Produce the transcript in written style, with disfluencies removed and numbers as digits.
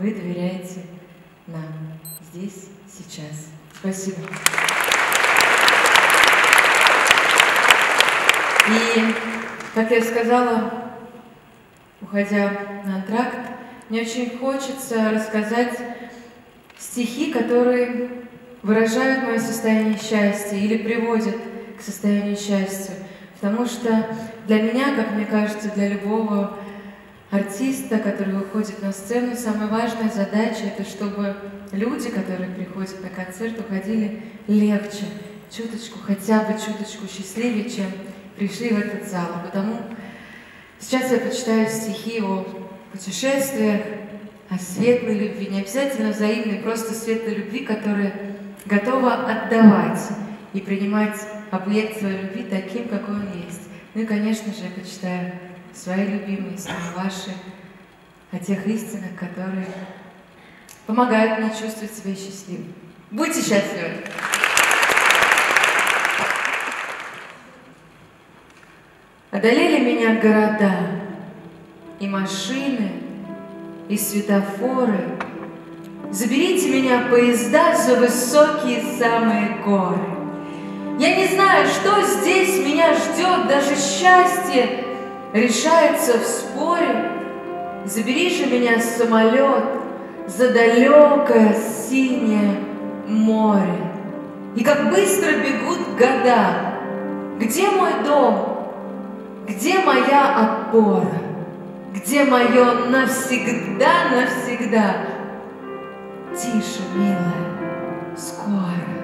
вы доверяете нам здесь, сейчас. Спасибо. И, как я сказала, уходя на антракт, мне очень хочется рассказать стихи, которые выражают мое состояние счастья или приводят к состоянию счастья. Потому что для меня, как мне кажется, для любого артиста, который выходит на сцену, самая важная задача – это чтобы люди, которые приходят на концерт, уходили легче, чуточку, хотя бы чуточку счастливее, чем пришли в этот зал. Потому сейчас я почитаю стихи о путешествиях, о светлой любви, не обязательно взаимной, просто светлой любви, которая готова отдавать и принимать объект своей любви таким, какой он есть. Ну и, конечно же, я почитаю свои любимые слова ваши, о тех истинах, которые помогают мне чувствовать себя счастливым. Будьте счастливы! Одолели меня города, и машины, и светофоры. Заберите меня поезда за высокие самые горы. Я не знаю, что здесь меня ждет, даже счастье решается в споре. Забери же меня самолет за далекое синее море. И как быстро бегут года, где мой дом? Где моя опора? Где мое навсегда, навсегда? Тише, милая, скоро.